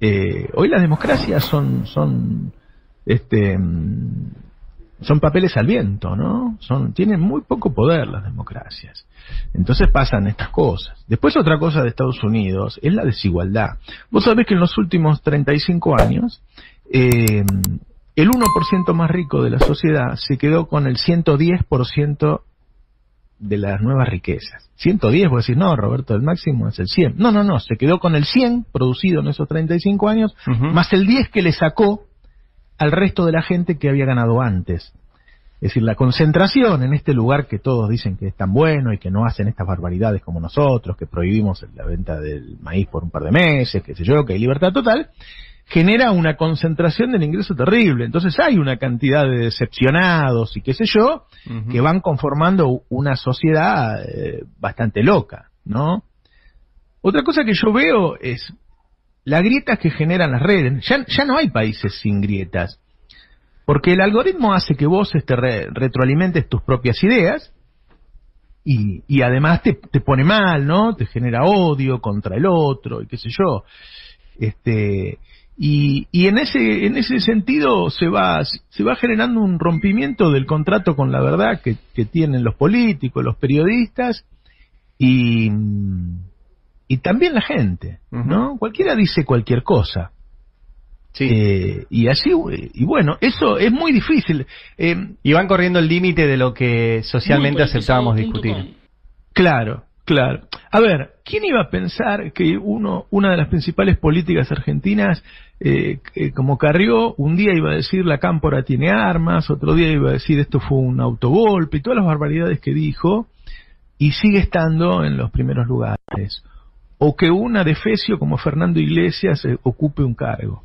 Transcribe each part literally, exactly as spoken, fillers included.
Eh, hoy las democracias son son este son papeles al viento, ¿no? Son, tienen muy poco poder las democracias. Entonces pasan estas cosas. Después otra cosa de Estados Unidos es la desigualdad. Vos sabés que en los últimos treinta y cinco años eh, el uno por ciento más rico de la sociedad se quedó con el ciento diez por ciento de las nuevas riquezas. ciento diez, vos decís, no, Roberto, el máximo es el cien. No, no, no, se quedó con el cien producido en esos treinta y cinco años, uh-huh, más el diez que le sacó al resto de la gente que había ganado antes. Es decir, la concentración en este lugar que todos dicen que es tan bueno y que no hacen estas barbaridades como nosotros, que prohibimos la venta del maíz por un par de meses, qué sé yo, que hay libertad total, genera una concentración del ingreso terrible. Entonces hay una cantidad de decepcionados y qué sé yo, uh-huh, que van conformando una sociedad eh, bastante loca, ¿no? Otra cosa que yo veo es las grietas que generan las redes. Ya, ya no hay países sin grietas, porque el algoritmo hace que vos este, re, retroalimentes tus propias ideas y, y además te, te pone mal, ¿no? Te genera odio contra el otro y qué sé yo. Este... Y, y en ese en ese sentido se va se va generando un rompimiento del contrato con la verdad que, que tienen los políticos, los periodistas y, y también la gente, ¿no? Uh-huh. Cualquiera dice cualquier cosa. Sí. Eh, y así, y bueno, eso es muy difícil. Eh, y van corriendo el límite de lo que socialmente aceptábamos discutir. Claro. Claro. A ver, ¿quién iba a pensar que uno, una de las principales políticas argentinas, eh, eh, como Carrió, un día iba a decir la Cámpora tiene armas, otro día iba a decir esto fue un autogolpe, y todas las barbaridades que dijo, y sigue estando en los primeros lugares? O que un adefesio como Fernando Iglesias eh, ocupe un cargo.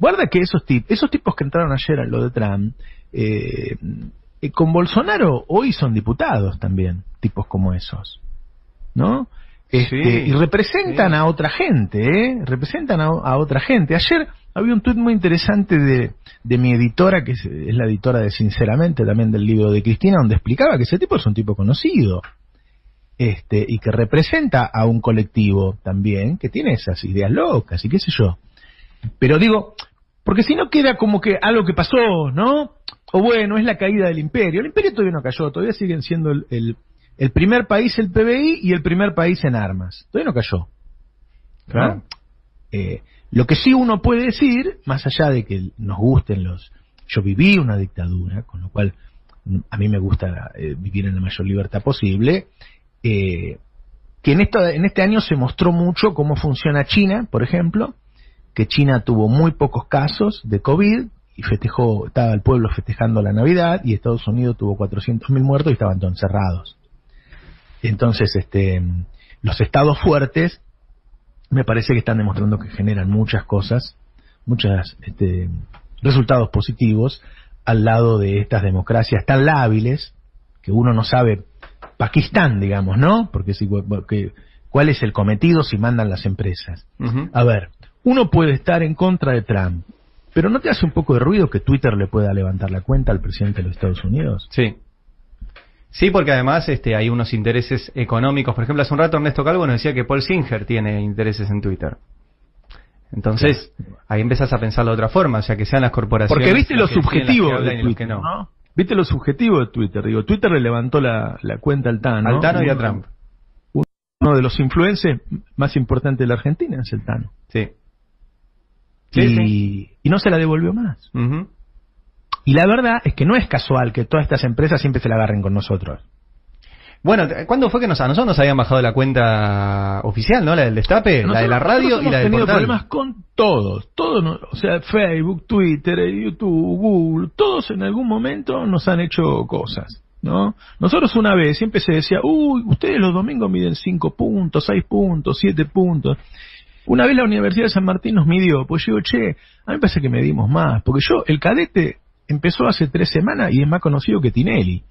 Guarda que esos, tip esos tipos que entraron ayer a lo de Trump, eh, eh, con Bolsonaro hoy son diputados también, tipos como esos, ¿no? Este, sí, y representan, sí, a otra gente, ¿eh? Representan a, a otra gente. Ayer había un tuit muy interesante de, de mi editora, que es, es la editora de Sinceramente, también del libro de Cristina, donde explicaba que ese tipo es un tipo conocido, este, y que representa a un colectivo también, que tiene esas ideas locas y qué sé yo. Pero digo, porque si no queda como que algo que pasó, ¿no? O bueno, es la caída del imperio. El imperio todavía no cayó, todavía siguen siendo el... el El primer país el P B I y el primer país en armas. Todavía no cayó. Claro. Eh, lo que sí uno puede decir, más allá de que nos gusten los... Yo viví una dictadura, con lo cual a mí me gusta eh, vivir en la mayor libertad posible, eh, que en, esto, en este año se mostró mucho cómo funciona China, por ejemplo, que China tuvo muy pocos casos de COVID y festejó, estaba el pueblo festejando la Navidad, y Estados Unidos tuvo cuatrocientos mil muertos y estaban todos encerrados. Entonces, este, los estados fuertes me parece que están demostrando que generan muchas cosas, muchos este, resultados positivos al lado de estas democracias tan lábiles que uno no sabe. Pakistán, digamos, ¿no? Porque si, porque, ¿cuál es el cometido si mandan las empresas? Uh-huh. A ver, uno puede estar en contra de Trump, pero ¿no te hace un poco de ruido que Twitter le pueda levantar la cuenta al presidente de los Estados Unidos? Sí. Sí, porque además este, hay unos intereses económicos. Por ejemplo, hace un rato Ernesto Calvo nos decía que Paul Singer tiene intereses en Twitter. Entonces, claro, ahí empezás a pensarlo de otra forma, o sea, que sean las corporaciones... Porque viste lo subjetivo de Twitter, no, ¿no? Viste lo subjetivo de Twitter. Digo, Twitter le levantó la, la cuenta al Tano. Al Tano y a Trump. Uno de los influencers más importantes de la Argentina es el Tano. Sí. Sí, y, sí. y no se la devolvió más. Uh-huh. Y la verdad es que no es casual que todas estas empresas siempre se la agarren con nosotros. Bueno, ¿cuándo fue que nos, a nosotros nos habían bajado la cuenta oficial, ¿no? La del Destape, nosotros, la de la radio y la del portal. Hemos tenido problemas con todos, todos, o sea, Facebook, Twitter, YouTube, Google, todos en algún momento nos han hecho cosas, ¿no? Nosotros una vez siempre se decía, uy, ustedes los domingos miden cinco puntos, seis puntos, siete puntos... Una vez la Universidad de San Martín nos midió, pues yo digo, che, a mí me parece que medimos más, porque yo, el cadete... empezó hace tres semanas y es más conocido que Tinelli.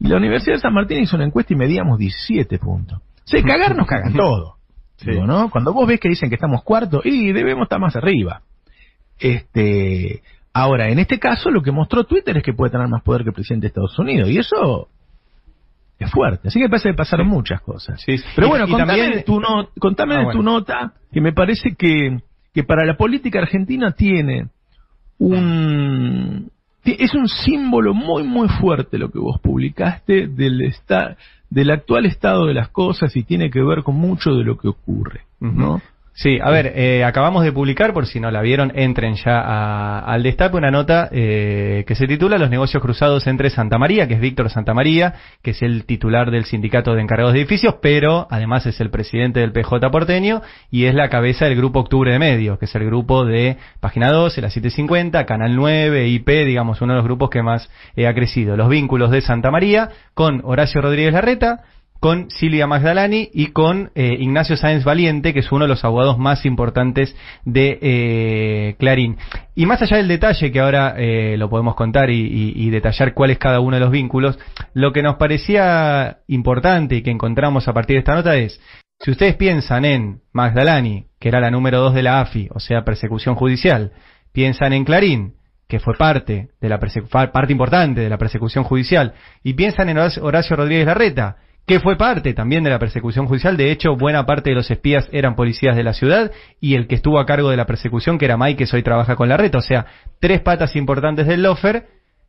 Y la Universidad de San Martín hizo una encuesta y medíamos diecisiete puntos. Se cagar nos cagan todo. Sí. Digo, ¿no? Cuando vos ves que dicen que estamos cuarto, y debemos estar más arriba. Este, ahora, en este caso, lo que mostró Twitter es que puede tener más poder que el presidente de Estados Unidos. Y eso es fuerte. Así que parece que pasaron muchas cosas. Sí, sí. Pero bueno, y, contame, y también... de tu, no, contame ah, de tu bueno. nota, que me parece que... que para la política argentina tiene un... Es un símbolo muy, muy fuerte lo que vos publicaste del, esta, del actual estado de las cosas y tiene que ver con mucho de lo que ocurre, ¿no? Sí, a ver, eh, acabamos de publicar, por si no la vieron, entren ya a, al Destape, una nota eh, que se titula Los negocios cruzados entre Santa María, que es Víctor Santa María, que es el titular del sindicato de encargados de edificios, pero además es el presidente del P J porteño y es la cabeza del Grupo Octubre de Medios, que es el grupo de Página doce, la siete cincuenta, Canal nueve, I P, digamos, uno de los grupos que más eh, ha crecido. Los vínculos de Santa María con Horacio Rodríguez Larreta, con Silvia Majdalani y con eh, Ignacio Sáenz Valiente, que es uno de los abogados más importantes de eh, Clarín. Y más allá del detalle, que ahora eh, lo podemos contar y, y, y detallar cuál es cada uno de los vínculos, lo que nos parecía importante y que encontramos a partir de esta nota es, si ustedes piensan en Majdalani, que era la número dos de la A F I, o sea, persecución judicial, piensan en Clarín, que fue parte, de la parte importante de la persecución judicial, y piensan en Horacio Rodríguez Larreta, que fue parte también de la persecución judicial. De hecho, buena parte de los espías eran policías de la ciudad y el que estuvo a cargo de la persecución, que era Mike, que hoy trabaja con Larreta. O sea, tres patas importantes del lofer.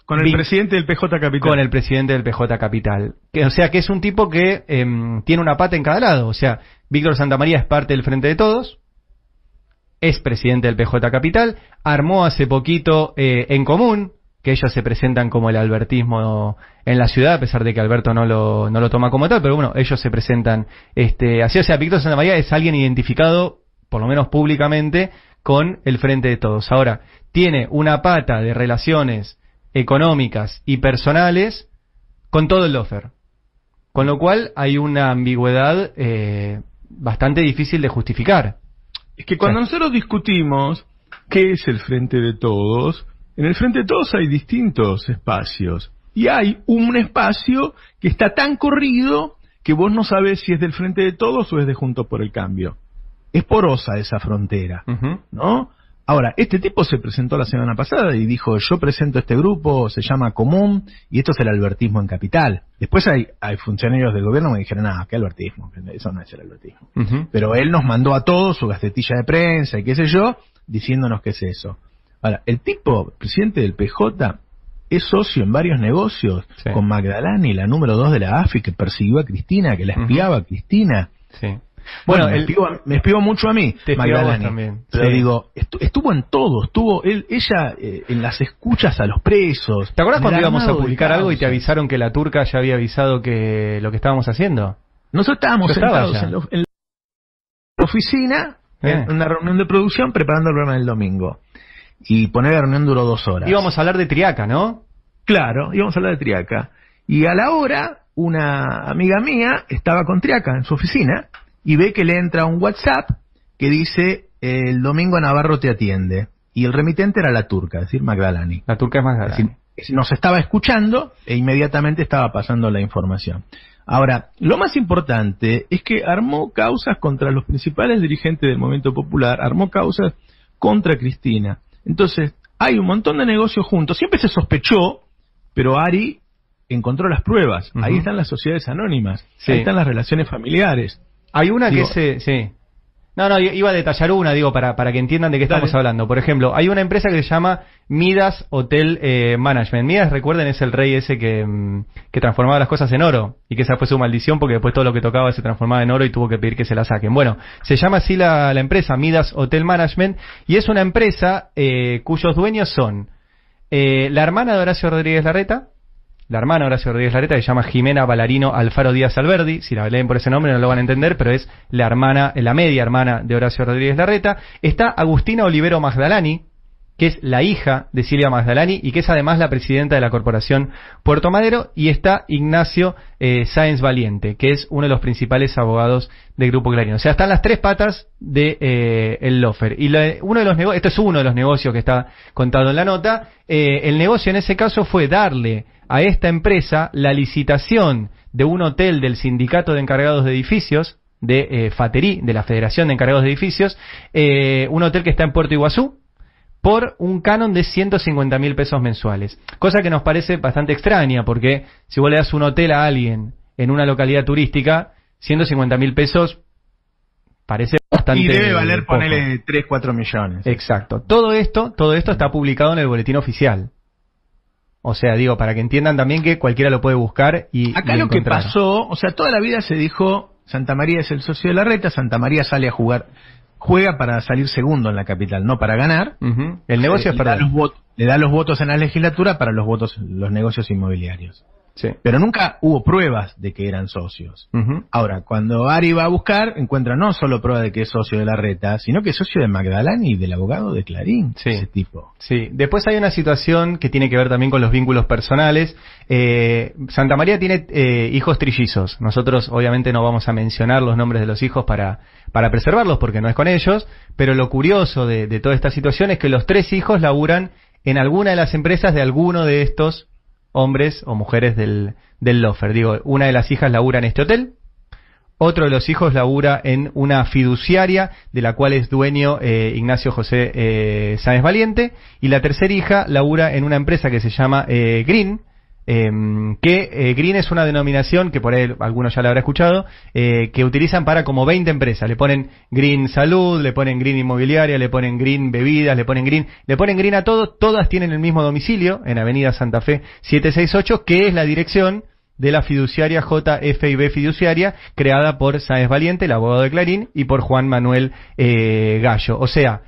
Con el presidente del P J Capital. Con el presidente del P J Capital. Que, o sea, que es un tipo que eh, tiene una pata en cada lado. O sea, Víctor Santa María es parte del Frente de Todos, es presidente del P J Capital, armó hace poquito eh, En Común, que ellos se presentan como el albertismo en la ciudad, a pesar de que Alberto no lo, no lo toma como tal, pero bueno, ellos se presentan este, así. O sea, Víctor Santa María es alguien identificado, por lo menos públicamente, con el Frente de Todos. Ahora, tiene una pata de relaciones económicas y personales con todo el lofer, con lo cual hay una ambigüedad eh, bastante difícil de justificar. Es que cuando o sea, nosotros discutimos qué es el Frente de Todos... En el Frente de Todos hay distintos espacios y hay un espacio que está tan corrido que vos no sabés si es del Frente de Todos o es de Juntos por el Cambio. Es porosa esa frontera, uh-huh. ¿no? Ahora, este tipo se presentó la semana pasada y dijo, yo presento este grupo, se llama Común, y esto es el albertismo en Capital. Después hay, hay funcionarios del gobierno que me dijeron, ah, ¿qué albertismo? Eso no es el albertismo. Uh-huh. Pero él nos mandó a todos su gacetilla de prensa y qué sé yo, diciéndonos qué es eso. Ahora, el tipo, presidente del P J, es socio en varios negocios, sí. con Majdalani, la número dos de la A F I, que persiguió a Cristina, que la espiaba uh-huh. a Cristina. Sí. Bueno, bueno el, me, espió, me espió mucho a mí, Majdalani. También. Pero sí. digo, estuvo en todo, estuvo él, ella eh, en las escuchas a los presos. ¿Te acuerdas cuando íbamos a publicar algo y te avisaron que la turca ya había avisado que lo que estábamos haciendo? Nosotros estábamos sentados en, lo, en la oficina, eh. en una reunión de producción, preparando el programa del domingo. Y poner la reunión duró dos horas. Íbamos a hablar de Triaca, ¿no? Claro, íbamos a hablar de Triaca. Y a la hora, una amiga mía estaba con Triaca en su oficina y ve que le entra un WhatsApp que dice, el domingo Navarro te atiende. Y el remitente era la turca, es decir, Majdalani. La turca es Majdalani. Es decir, nos estaba escuchando e inmediatamente estaba pasando la información. Ahora, lo más importante es que armó causas contra los principales dirigentes del Movimiento Popular, armó causas contra Cristina. Entonces, hay un montón de negocios juntos. Siempre se sospechó, pero Ari encontró las pruebas. Uh-huh. Ahí están las sociedades anónimas, sí. ahí están las relaciones familiares. Hay una digo, que se... Sí. No, no, iba a detallar una, digo, para, para que entiendan de qué estamos dale. hablando. Por ejemplo, hay una empresa que se llama Midas Hotel eh, Management. Midas, recuerden, es el rey ese que, que transformaba las cosas en oro. Y que esa fue su maldición porque después todo lo que tocaba se transformaba en oro y tuvo que pedir que se la saquen. Bueno, se llama así la, la empresa, Midas Hotel Management. Y es una empresa eh, cuyos dueños son eh, la hermana de Horacio Rodríguez Larreta. La hermana Horacio Rodríguez Larreta, que se llama Jimena Valarino Alfaro Díaz Alberdi, si la leen por ese nombre no lo van a entender, pero es la hermana, la media hermana de Horacio Rodríguez Larreta. Está Agustina Olivero Majdalani, que es la hija de Silvia Majdalani y que es además la presidenta de la Corporación Puerto Madero. Y está Ignacio eh, Sáenz Valiente, que es uno de los principales abogados del Grupo Clarín. O sea, están las tres patas de eh, el lofer. Y la, uno de los negocios, esto es uno de los negocios que está contado en la nota. Eh, el negocio en ese caso fue darle a esta empresa la licitación de un hotel del Sindicato de Encargados de Edificios, de eh, Faterí, de la Federación de Encargados de Edificios, eh, un hotel que está en Puerto Iguazú, por un canon de ciento cincuenta mil pesos mensuales. Cosa que nos parece bastante extraña, porque si vos le das un hotel a alguien en una localidad turística, ciento cincuenta mil pesos parece bastante... Y debe valer, poco. Ponele tres, cuatro millones. Exacto. Todo esto, todo esto está publicado en el boletín oficial. O sea, digo, para que entiendan también que cualquiera lo puede buscar y acá y lo encontrar. Que pasó, o sea, toda la vida se dijo, Santa María es el socio de Larreta, Santa María sale a jugar, juega para salir segundo en la capital, no para ganar. Uh-huh. El negocio eh, es para... Le da, los votos, le da los votos en la legislatura para los votos, los negocios inmobiliarios. Sí. Pero nunca hubo pruebas de que eran socios. Uh-huh. Ahora, cuando Ari va a buscar, encuentra no solo prueba de que es socio de Larreta, sino que es socio de Majdalani y del abogado de Clarín. Sí. Ese tipo. Sí. Después hay una situación que tiene que ver también con los vínculos personales. Eh, Santa María tiene eh, hijos trillizos. Nosotros obviamente no vamos a mencionar los nombres de los hijos para, para preservarlos porque no es con ellos. Pero lo curioso de, de toda esta situación es que los tres hijos laburan en alguna de las empresas de alguno de estos hombres o mujeres del, del lofer. Digo, una de las hijas labura en este hotel, otro de los hijos labura en una fiduciaria de la cual es dueño eh, Ignacio José eh, Sáenz Valiente, y la tercera hija labura en una empresa que se llama eh, Green, eh, que eh, Green es una denominación que por ahí algunos ya la habrá escuchado, eh, que utilizan para como veinte empresas. Le ponen Green Salud, le ponen Green Inmobiliaria, le ponen Green Bebidas, le ponen Green, le ponen Green a todos. Todas tienen el mismo domicilio en Avenida Santa Fe siete seis ocho, que es la dirección de la fiduciaria J F I B Fiduciaria, creada por Sáenz Valiente, el abogado de Clarín, y por Juan Manuel eh, Gallo. O sea,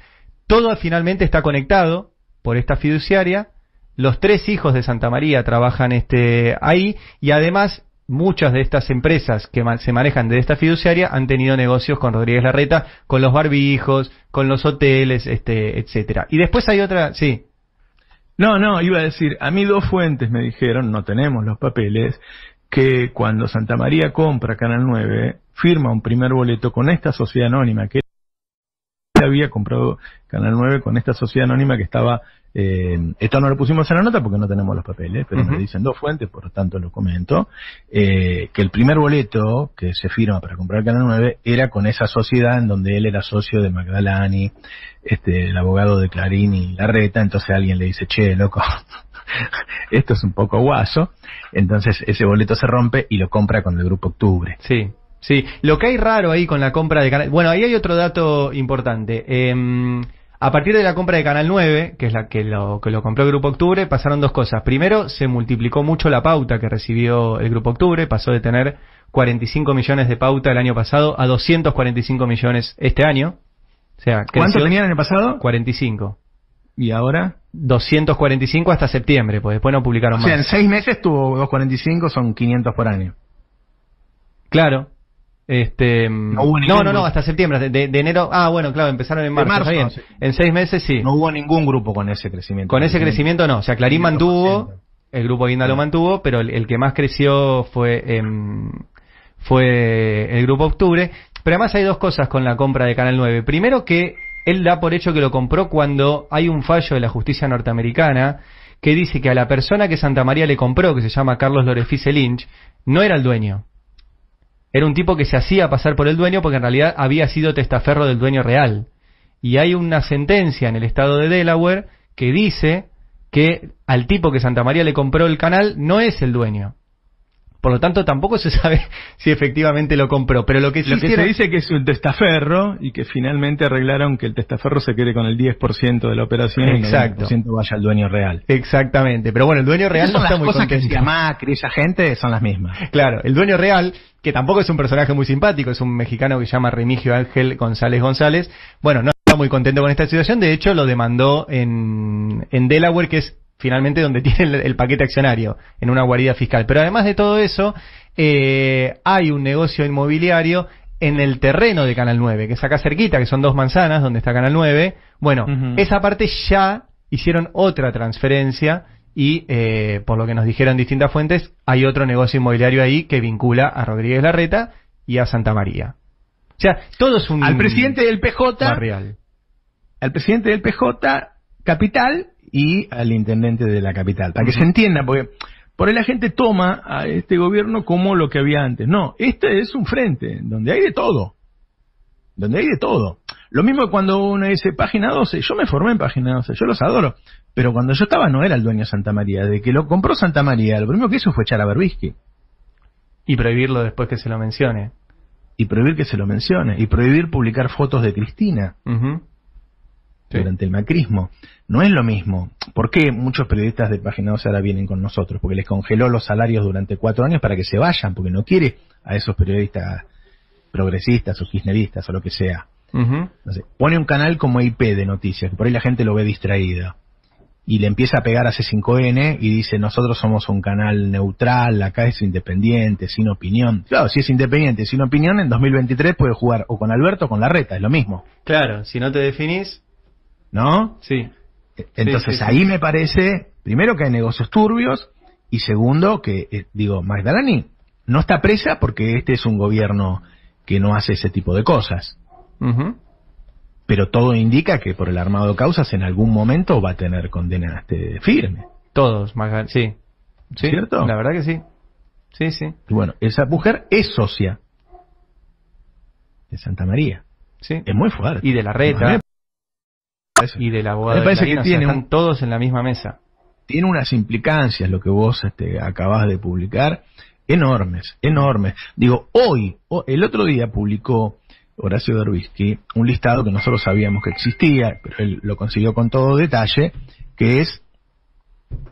todo finalmente está conectado por esta fiduciaria. Los tres hijos de Santa María trabajan este ahí, y además muchas de estas empresas que se manejan de esta fiduciaria han tenido negocios con Rodríguez Larreta, con los barbijos, con los hoteles, este, etcétera. Y después hay otra, sí. No, no, iba a decir, a mí dos fuentes me dijeron, no tenemos los papeles, que cuando Santa María compra Canal nueve, firma un primer boleto con esta sociedad anónima que había comprado Canal nueve, con esta sociedad anónima que estaba... Eh, esto no lo pusimos en la nota porque no tenemos los papeles, pero uh-huh. me dicen dos fuentes, por lo tanto lo comento, eh, que el primer boleto que se firma para comprar Canal nueve era con esa sociedad en donde él era socio de Majdalani, este, el abogado de Clarín y Larreta. Entonces alguien le dice, che, loco, esto es un poco guaso. Entonces ese boleto se rompe y lo compra con el Grupo Octubre. Sí. Sí, lo que hay raro ahí con la compra de Canal... Bueno, ahí hay otro dato importante. Eh, a partir de la compra de Canal nueve, que es la que lo, que lo compró el Grupo Octubre, pasaron dos cosas. Primero, se multiplicó mucho la pauta que recibió el Grupo Octubre. Pasó de tener cuarenta y cinco millones de pauta el año pasado a doscientos cuarenta y cinco millones este año. O sea, ¿cuánto tenían en el pasado? cuarenta y cinco. ¿Y ahora? doscientos cuarenta y cinco hasta septiembre, pues después no publicaron más. O sea, más. En seis meses tuvo doscientos cuarenta y cinco, son quinientos por año. Claro. Este, no, hubo no, no, no, hasta septiembre, de, de enero. Ah, bueno, claro, empezaron en marzo. marzo bien. Sí. En seis meses sí. No hubo ningún grupo con ese crecimiento. Con ese crecimiento no. O sea, Clarín mantuvo, el Grupo Guinda lo mantuvo, pero el, el que más creció fue, eh, fue el Grupo Octubre. Pero además hay dos cosas con la compra de Canal nueve. Primero, que él da por hecho que lo compró cuando hay un fallo de la justicia norteamericana que dice que a la persona que Santa María le compró, que se llama Carlos Lorefice Lynch, no era el dueño. Era un tipo que se hacía pasar por el dueño porque en realidad había sido testaferro del dueño real. Y hay una sentencia en el estado de Delaware que dice que al tipo que Santa María le compró el canal no es el dueño. Por lo tanto, tampoco se sabe si efectivamente lo compró. Pero lo que, lo que se dice que es un testaferro y que finalmente arreglaron que el testaferro se quede con el diez por ciento de la operación. Exacto. Y el noventa por ciento vaya al dueño real. Exactamente. Pero bueno, el dueño real no está muy contento. Las cosas que se Macri y esa gente son las mismas. Claro. El dueño real, que tampoco es un personaje muy simpático, es un mexicano que se llama Remigio Ángel González González. Bueno, no está muy contento con esta situación. De hecho, lo demandó en, en Delaware, que es finalmente donde tiene el, el paquete accionario, en una guarida fiscal. Pero además de todo eso, eh, hay un negocio inmobiliario en el terreno de Canal nueve, que es acá cerquita, que son dos manzanas donde está Canal nueve. Bueno, uh-huh. esa parte ya hicieron otra transferencia y, eh, por lo que nos dijeron distintas fuentes, hay otro negocio inmobiliario ahí que vincula a Rodríguez Larreta y a Santa María. O sea, todo es un... Al presidente del P J... Barrial. Al presidente del P J Capital... y al intendente de la capital, para que se entienda, porque por ahí la gente toma a este gobierno como lo que había antes. No, este es un frente donde hay de todo, donde hay de todo. Lo mismo que cuando uno dice Página doce, yo me formé en Página doce, yo los adoro, pero cuando yo estaba no era el dueño de Santa María. De que lo compró Santa María, lo primero que hizo fue echar a Dorbisky y prohibirlo después que se lo mencione. y prohibir que se lo mencione, y prohibir publicar fotos de Cristina uh-huh. sí. durante el macrismo. No es lo mismo. ¿Por qué muchos periodistas de Página doce ahora vienen con nosotros? Porque les congeló los salarios durante cuatro años para que se vayan, porque no quiere a esos periodistas progresistas o kirchneristas o lo que sea. Uh-huh. Entonces, pone un canal como I P de noticias, que por ahí la gente lo ve distraída, y le empieza a pegar a C cinco N y dice, nosotros somos un canal neutral, acá es independiente, sin opinión. Claro, si es independiente, sin opinión, en dos mil veintitrés puede jugar o con Alberto o con Larreta, es lo mismo. Claro, si no te definís... ¿No? Sí. Entonces sí, sí, ahí sí. me parece, primero, que hay negocios turbios, y segundo, que, eh, digo, Majdalani no está presa porque este es un gobierno que no hace ese tipo de cosas. Uh-huh. Pero todo indica que por el armado de causas en algún momento va a tener condena este firme. Todos, Majdalani, sí. sí. ¿Cierto? La verdad que sí. Sí, sí. Y bueno, esa mujer es socia de Santa María. Sí. Es muy fuerte. Y de Larreta. Y del abogado. Me parece de Clarín, que tiene, o sea, están todos en la misma mesa. Tiene unas implicancias lo que vos este, acabás de publicar. Enormes, enormes. Digo, hoy, oh, el otro día publicó Horacio Dorbisky un listado que nosotros sabíamos que existía, pero él lo consiguió con todo detalle, que es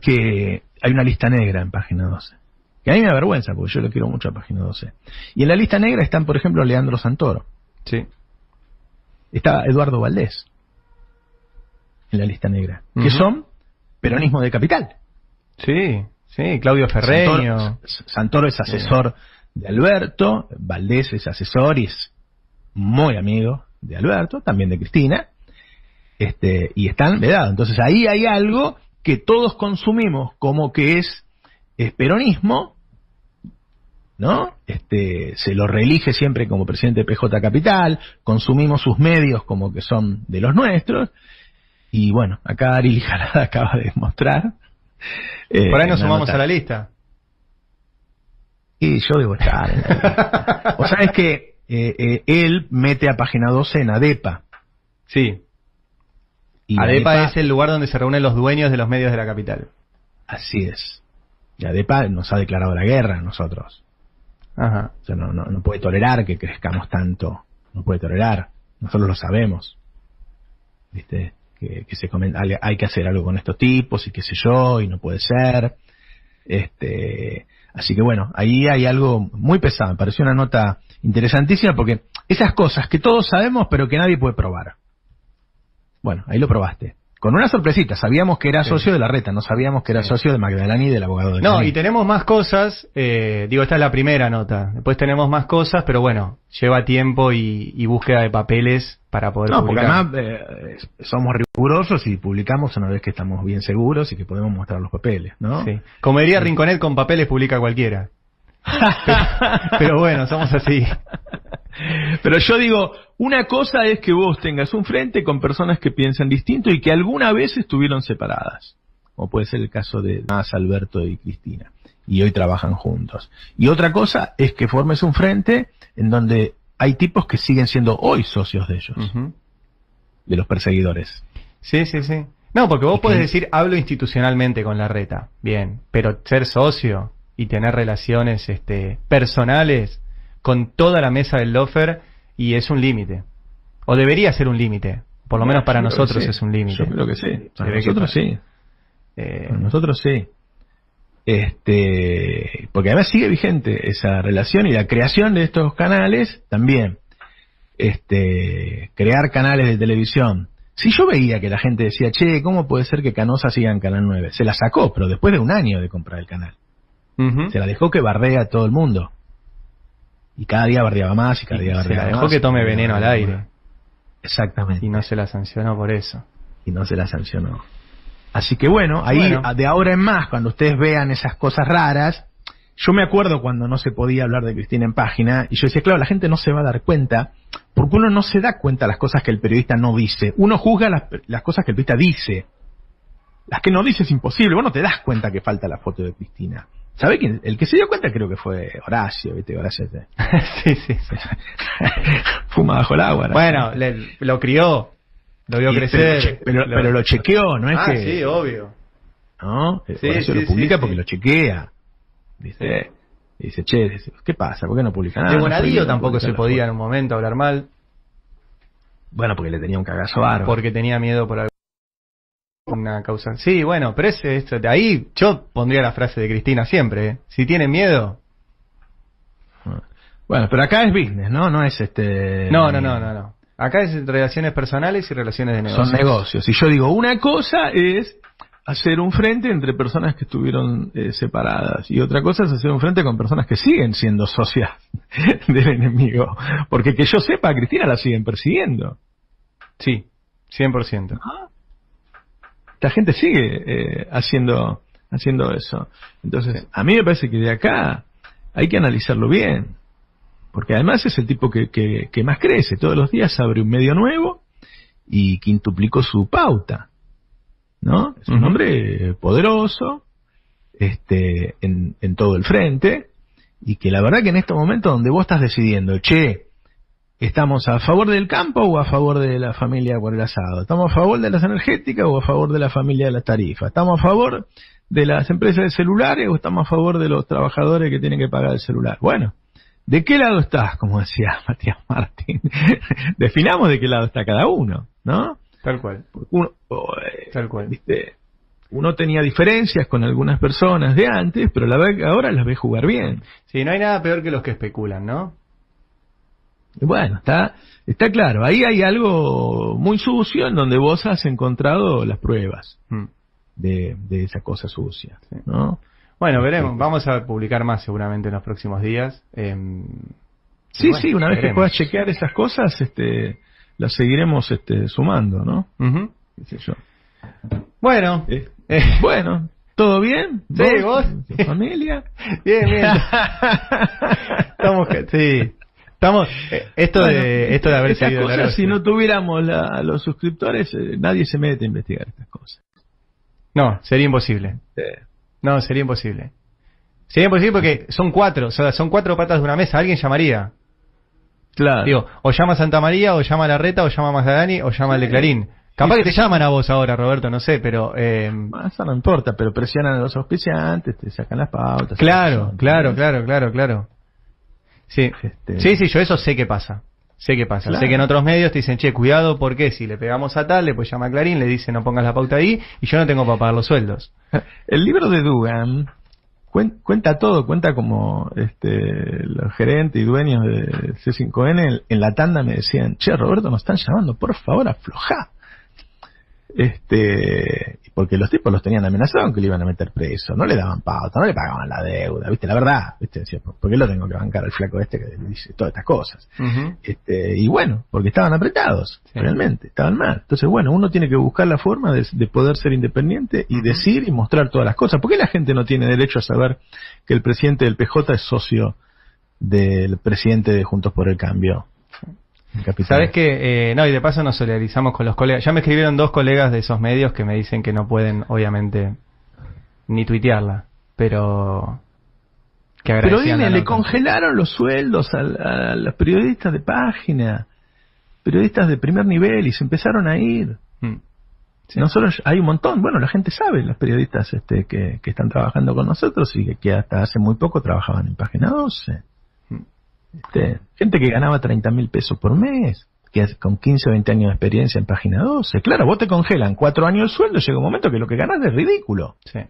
que hay una lista negra en Página doce. Que a mí me avergüenza, porque yo lo quiero mucho a Página doce. Y en la lista negra están, por ejemplo, Leandro Santoro. Sí. Está Eduardo Valdés en la lista negra. Uh-huh. Que son peronismo de capital. Sí, sí, Claudio Ferreño. Santoro, Santoro es asesor sí. de Alberto, Valdés es asesor y es muy amigo de Alberto, también de Cristina, este, y están vedados. Entonces ahí hay algo que todos consumimos como que es, es peronismo, ¿no? Este, se lo reelige siempre como presidente de P J Capital, consumimos sus medios como que son de los nuestros, y bueno, acá Ari Lijalad acaba de mostrar. Eh, Por ahí nos sumamos nota. a la lista. Y yo debo estar. O sea, es que Eh, eh, él mete a Página doce en Adepa. Sí. Y Adepa, Adepa es el lugar donde se reúnen los dueños de los medios de la capital. Así es. Y Adepa nos ha declarado la guerra a nosotros. Ajá. O sea, no, no, no puede tolerar que crezcamos tanto. No puede tolerar. Nosotros lo sabemos. ¿Viste? Que, que se comenta, hay que hacer algo con estos tipos y qué sé yo, y no puede ser. Este... Así que bueno, ahí hay algo muy pesado. Me pareció una nota interesantísima porque esas cosas que todos sabemos pero que nadie puede probar. Bueno, ahí lo probaste. Con una sorpresita, sabíamos que era socio sí. de Larreta, no sabíamos que era sí. socio de Majdalani y del abogado de No, Clarín. Y tenemos más cosas, eh, digo, esta es la primera nota. Después tenemos más cosas, pero bueno, lleva tiempo y, y búsqueda de papeles para poder no, publicar. No, porque además eh, somos rigurosos y publicamos una vez que estamos bien seguros y que podemos mostrar los papeles, ¿no? Sí. Como diría Rinconet, con papeles publica cualquiera. Pero, pero bueno, somos así. Pero yo digo, una cosa es que vos tengas un frente con personas que piensan distinto y que alguna vez estuvieron separadas, como puede ser el caso de más Alberto y Cristina, y hoy trabajan juntos. Y otra cosa es que formes un frente en donde hay tipos que siguen siendo hoy socios de ellos, uh-huh. de los perseguidores. Sí, sí, sí. No, porque vos podés que... decir, hablo institucionalmente con Larreta, bien, pero ser socio y tener relaciones este, personales con toda la mesa del lofer, y es un límite. O debería ser un límite. Por lo menos para nosotros es un límite. Yo creo que sí. Para nosotros sí. Eh, nosotros sí. Este, porque además sigue vigente esa relación y la creación de estos canales también. Este, crear canales de televisión. Si yo veía que la gente decía, che, ¿cómo puede ser que Canosa siga en Canal nueve? Se la sacó, pero después de un año de comprar el canal. Uh-huh. Se la dejó que bardea a todo el mundo. Y cada día bardeaba más y cada día bardeaba más. Se la dejó que tome veneno al aire. Exactamente. Y no se la sancionó por eso. Y no se la sancionó. Así que bueno, ahí bueno. de ahora en más, cuando ustedes vean esas cosas raras, yo me acuerdo cuando no se podía hablar de Cristina en Página, y yo decía, claro, la gente no se va a dar cuenta, porque uno no se da cuenta las cosas que el periodista no dice. Uno juzga las, las cosas que el periodista dice. Las que no dice es imposible. Vos no te das cuenta que falta la foto de Cristina. ¿Sabe quién? El que se dio cuenta creo que fue Horacio, ¿viste? Horacio. sí, sí, sí. Fuma bajo el agua. ¿No? Bueno, le, lo crió, lo vio y, crecer. Pero, pero, lo, pero lo chequeó, ¿no es ah, que...? Ah, sí, obvio. ¿No? Sí, Horacio sí, lo publica sí, porque sí. lo chequea. ¿Viste? Y dice, che, ¿qué pasa? ¿Por qué no publican nada? De Bonadío tampoco se podía en un momento hablar mal. Bueno, porque le tenía un cagazo bárbaro. Porque tenía miedo por alguna causa. Sí, bueno, pero ese, esto, de ahí yo pondría la frase de Cristina siempre, ¿eh? Si tienen miedo. Bueno, pero acá es business, ¿no? No es este... No, no, no, no, no. Acá es relaciones personales y relaciones de negocios. Son negocios. Y yo digo, una cosa es hacer un frente entre personas que estuvieron eh, separadas, y otra cosa es hacer un frente con personas que siguen siendo socias del enemigo, porque que yo sepa a Cristina la siguen persiguiendo. Sí, cien por ciento. ¿Ah? La gente sigue eh, haciendo haciendo eso. Entonces, sí, a mí me parece que de acá hay que analizarlo bien, porque además es el tipo que, que, que más crece, todos los días abre un medio nuevo y quintuplicó su pauta, ¿no? Es un hombre poderoso, este, en, en todo el frente, y que la verdad que en este momento donde vos estás decidiendo, che, ¿estamos a favor del campo o a favor de la familia por el asado? ¿Estamos a favor de las energéticas o a favor de la familia de las tarifas? ¿Estamos a favor de las empresas de celulares o estamos a favor de los trabajadores que tienen que pagar el celular? Bueno, ¿de qué lado estás? Como decía Matías Martín, definamos de qué lado está cada uno, ¿no? Tal cual. Uno, oh, eh, Tal cual. ¿Viste? Uno tenía diferencias con algunas personas de antes, pero la ve, ahora las ve jugar bien. Sí, no hay nada peor que los que especulan, ¿no? Bueno, está, está claro. Ahí hay algo muy sucio en donde vos has encontrado las pruebas mm. de, de esa cosa sucia, sí, ¿no? Bueno, veremos. Sí. Vamos a publicar más seguramente en los próximos días. Eh, sí, bueno, sí, una veremos. vez que puedas chequear esas cosas... este la seguiremos este, sumando, ¿no? Uh-huh. ¿Qué sé yo? Bueno. Eh, eh. Bueno, ¿todo bien? ¿Vos? Sí, ¿vos? ¿Tu familia? Bien, bien. Estamos... Sí. Estamos... Esto, bueno, de, esto de haber seguido... Cosas, la si no tuviéramos la, los suscriptores, eh, nadie se mete a investigar estas cosas. No, sería imposible. Sí. No, sería imposible. Sería imposible porque son cuatro, o sea, son cuatro patas de una mesa. Alguien llamaría. Claro. Digo, o llama a Santa María, o llama a Larreta, o llama a Majdalani, o llama al de Clarín. Capaz que te llaman a vos ahora, Roberto, no sé, pero... Eh... Eso no importa, pero presionan a los auspiciantes, te sacan las pautas. Claro, claro, claro, claro, claro. Sí, este... sí, sí, yo eso sé que pasa. Sé que pasa. Claro. Sé que en otros medios te dicen, che, cuidado, porque si le pegamos a tal, después llama a Clarín, le dice no pongas la pauta ahí, y yo no tengo para pagar los sueldos. El libro de Dugan... Cuenta todo, cuenta como este, los gerentes y dueños de C cinco N en, en la tanda me decían, che, Roberto, nos están llamando, por favor, aflojá. Este, porque los tipos los tenían amenazados que le iban a meter preso, no le daban pauta, no le pagaban la deuda, ¿viste? La verdad, ¿viste? Porque lo tengo que bancar al flaco este que dice todas estas cosas. Uh-huh. Este, y bueno, porque estaban apretados, sí, realmente, estaban mal. Entonces, bueno, uno tiene que buscar la forma de, de poder ser independiente y decir y mostrar todas las cosas. ¿Por qué la gente no tiene derecho a saber que el presidente del P J es socio del presidente de Juntos por el Cambio? Sabes que, eh, no, y de paso nos solidarizamos con los colegas. Ya me escribieron dos colegas de esos medios que me dicen que no pueden, obviamente, ni tuitearla, pero que agradecían. Pero dime, le congelaron los sueldos a, a, a los periodistas de página, periodistas de primer nivel, y se empezaron a ir. Mm. Sí. Nosotros hay un montón, bueno, la gente sabe, los periodistas este, que, que están trabajando con nosotros y que, que hasta hace muy poco trabajaban en Página doce. Este, gente que ganaba treinta mil pesos por mes, que con quince o veinte años de experiencia en Página doce. Claro, vos te congelan cuatro años de sueldo, llega un momento que lo que ganás es ridículo. Sí.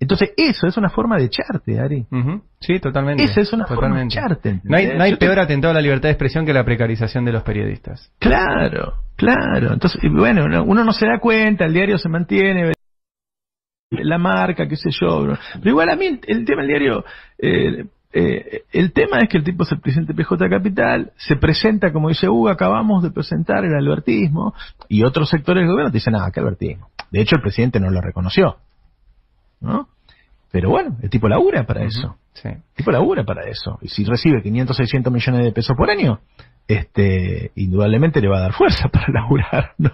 Entonces, eso es una forma de echarte, Ari. Uh-huh. Sí, totalmente. Esa es una totalmente. forma de echarte. No hay, no hay peor te... atentado a la libertad de expresión que la precarización de los periodistas. Claro, claro. Entonces, bueno, uno, uno no se da cuenta, el diario se mantiene... La marca, qué sé yo. Bro. Pero igual a mí el, el tema del diario... Eh, Eh, el tema es que el tipo es el presidente P J Capital, se presenta como dice Hugo, acabamos de presentar el albertismo, y otros sectores del gobierno te dicen, ah, qué albertismo. De hecho, el presidente no lo reconoció, ¿no? Pero bueno, el tipo labura para eso. Sí. El tipo labura para eso. Y si recibe quinientos, seiscientos millones de pesos por año, este, indudablemente le va a dar fuerza para laburar, ¿no?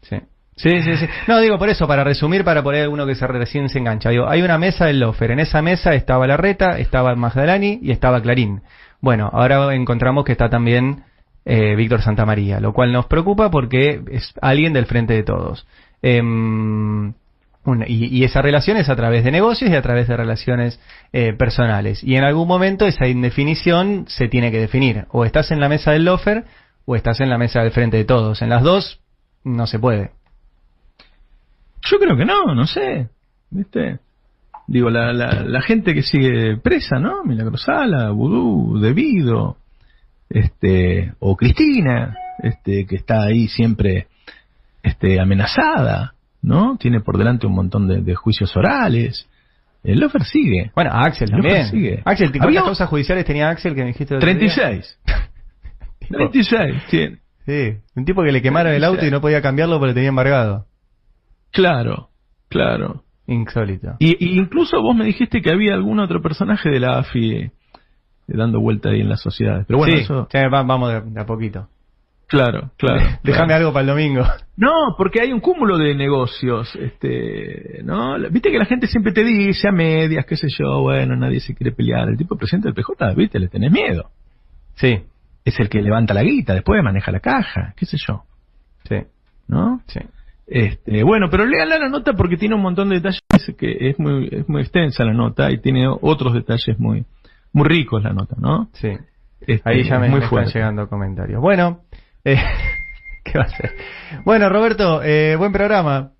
Sí. Sí, sí, sí. No, digo, por eso, para resumir, para poner alguno que se recién se engancha. Digo, hay una mesa del Lofer. En esa mesa estaba Larreta, estaba Majdalani y estaba Clarín. Bueno, ahora encontramos que está también eh, Víctor Santa María, lo cual nos preocupa porque es alguien del Frente de Todos. Eh, Una, y, y esa relación es a través de negocios y a través de relaciones eh, personales. Y en algún momento esa indefinición se tiene que definir. O estás en la mesa del lofer o estás en la mesa del Frente de Todos. En las dos no se puede. Yo creo que no, no sé. ¿Viste? Digo, la, la, la gente que sigue presa, ¿no? Milagrosala, Vudú, Debido, este, o Cristina, este, que está ahí siempre este, amenazada, ¿no? Tiene por delante un montón de, de juicios orales. El Lofer sigue. Bueno, a Axel también. Sigue. Axel, ¿cuántas causas judiciales tenía Axel que me dijiste? treinta y seis. treinta y seis tiene. Sí, un tipo que le quemaron el auto y no podía cambiarlo porque lo tenía embargado. Claro, claro. Insólito. Y, y incluso vos me dijiste que había algún otro personaje de la A F I dando vuelta ahí en las sociedades. Pero bueno, sí, eso... ya vamos de, de a poquito. Claro, claro. Déjame claro. algo para el domingo. No, porque hay un cúmulo de negocios, este, ¿no? Viste que la gente siempre te dice a medias, qué sé yo, bueno, nadie se quiere pelear. El tipo de presidente del P J, viste, le tenés miedo. Sí. Es el que levanta la guita, después maneja la caja, qué sé yo. Sí. ¿No? Sí. Este, bueno, pero lean la nota porque tiene un montón de detalles que es muy, es muy extensa la nota y tiene otros detalles muy, muy ricos la nota, ¿no? Sí. Este, ahí ya me, muy me están llegando comentarios. Bueno. Eh, ¿Qué va a ser? Bueno, Roberto, eh, buen programa.